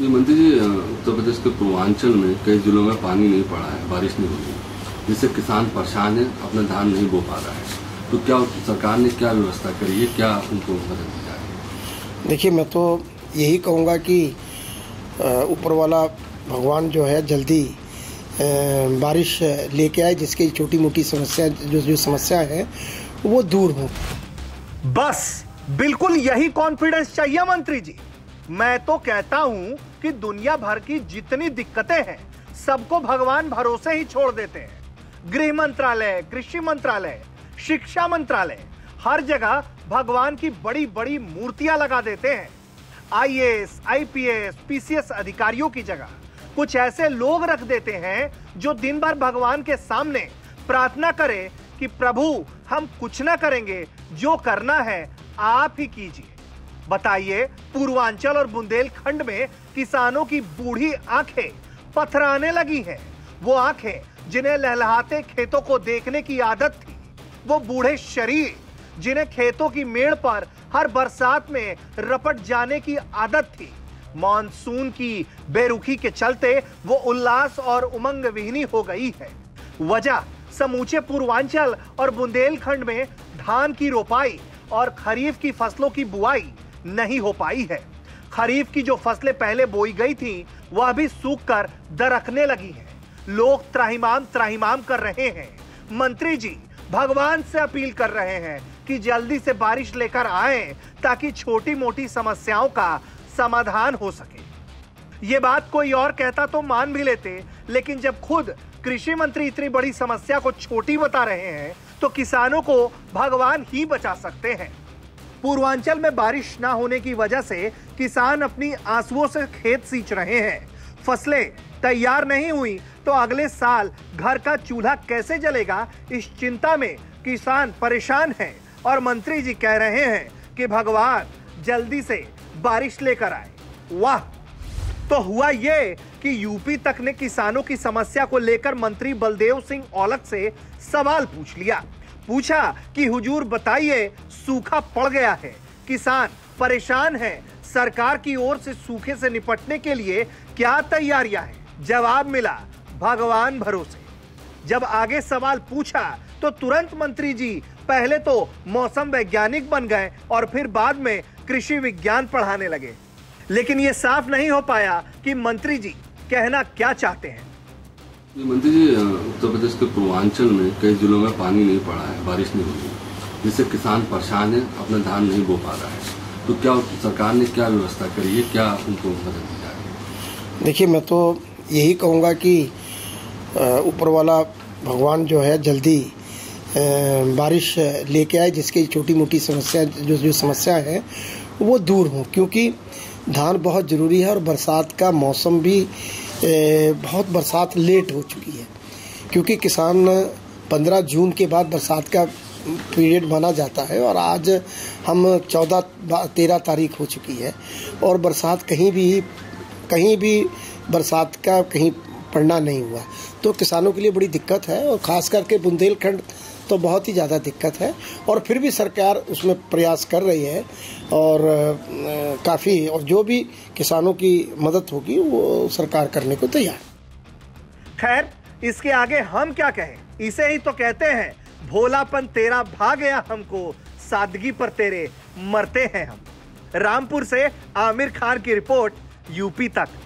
मंत्री जी, उत्तर प्रदेश के पूर्वांचल में कई जिलों में पानी नहीं पड़ा है, बारिश नहीं हुई, जिससे किसान परेशान है, अपना धान नहीं बो पा रहा है। तो क्या सरकार ने क्या व्यवस्था करी है, क्या उनको मदद दी जा रही? देखिए, मैं तो यही कहूँगा कि ऊपर वाला भगवान जो है जल्दी बारिश लेके आए, जिसकी छोटी मोटी समस्या जो समस्या है वो दूर हो। बस बिल्कुल यही कॉन्फिडेंस चाहिए मंत्री जी। मैं तो कहता हूँ कि दुनिया भर की जितनी दिक्कतें हैं सबको भगवान भरोसे ही छोड़ देते हैं। गृह मंत्रालय, कृषि मंत्रालय, शिक्षा मंत्रालय, हर जगह भगवान की बड़ी बड़ी मूर्तियां लगा देते हैं। आईएएस, आईपीएस, पीसीएस अधिकारियों की जगह कुछ ऐसे लोग रख देते हैं जो दिन भर भगवान के सामने प्रार्थना करे कि प्रभु हम कुछ ना करेंगे, जो करना है आप ही कीजिए। बताइए, पूर्वांचल और बुंदेलखंड में किसानों की बूढ़ी आंखें पथराने लगी हैं। वो आंखें जिन्हें लहलहाते खेतों को देखने की आदत थी, वो बूढ़े शरीर जिन्हें खेतों की मेड़ पर हर बरसात में रपट जाने की आदत थी। मानसून की बेरुखी के चलते वो उल्लास और उमंग विहीन हो गई है। वजह समूचे पूर्वांचल और बुंदेलखंड में धान की रोपाई और खरीफ की फसलों की बुआई नहीं हो पाई है। खरीफ की जो फसलें पहले बोई गई थीं, वह भी सूखकर दरकने लगी हैं। लोग त्राहिमाम त्राहिमाम कर रहे हैं। मंत्री जी भगवान से अपील कर रहे हैं कि जल्दी से बारिश लेकर आएं ताकि छोटी मोटी समस्याओं का समाधान हो सके। ये बात कोई और कहता तो मान भी लेते, लेकिन जब खुद कृषि मंत्री इतनी बड़ी समस्या को छोटी बता रहे हैं तो किसानों को भगवान ही बचा सकते हैं। पूर्वांचल में बारिश ना होने की वजह से किसान अपनी आंसुओं से खेत सींच रहे हैं। फसलें तैयार नहीं हुई तो अगले साल घर का चूल्हा कैसे जलेगा, इस चिंता में किसान परेशान हैं। और मंत्री जी कह रहे हैं कि भगवान जल्दी से बारिश लेकर आए। वाह, तो हुआ ये कि यूपी तक ने किसानों की समस्या को लेकर मंत्री बलदेव सिंह औलख से सवाल पूछ लिया। पूछा कि हुजूर बताइए, सूखा पड़ गया है, किसान परेशान है, सरकार की ओर से सूखे से निपटने के लिए क्या तैयारियां हैं? जवाब मिला, भगवान भरोसे। जब आगे सवाल पूछा तो तुरंत मंत्री जी पहले तो मौसम वैज्ञानिक बन गए और फिर बाद में कृषि विज्ञान पढ़ाने लगे, लेकिन ये साफ नहीं हो पाया कि मंत्री जी कहना क्या चाहते हैं। मंत्री जी, उत्तर प्रदेश के पूर्वांचल में कई जिलों में पानी नहीं पड़ा है, बारिश नहीं हुई, जिससे किसान परेशान है, अपना धान नहीं बो पा रहा है। तो क्या सरकार ने क्या व्यवस्था करी है, क्या उनको मदद दी जा रही है? देखिए, मैं तो यही कहूँगा कि ऊपर वाला भगवान जो है जल्दी बारिश लेके आए, जिसकी छोटी मोटी समस्या जो समस्या है वो दूर हो, क्योंकि धान बहुत ज़रूरी है। और बरसात का मौसम भी बहुत बरसात लेट हो चुकी है, क्योंकि किसान 15 जून के बाद बरसात का पीरियड माना जाता है और आज हम 13 तारीख हो चुकी है और बरसात कहीं भी बरसात का कहीं पड़ना नहीं हुआ, तो किसानों के लिए बड़ी दिक्कत है। और ख़ास करके बुंदेलखंड तो बहुत ही ज़्यादा दिक्कत है, और फिर भी सरकार उसमें प्रयास कर रही है और काफ़ी, और जो भी किसानों की मदद होगी वो सरकार करने को तैयार। खैर, इसके आगे हम क्या कहें, इसे ही तो कहते हैं भोलापन तेरा भा गया हमको, सादगी पर तेरे मरते हैं हम। रामपुर से आमिर खान की रिपोर्ट, यूपी तक।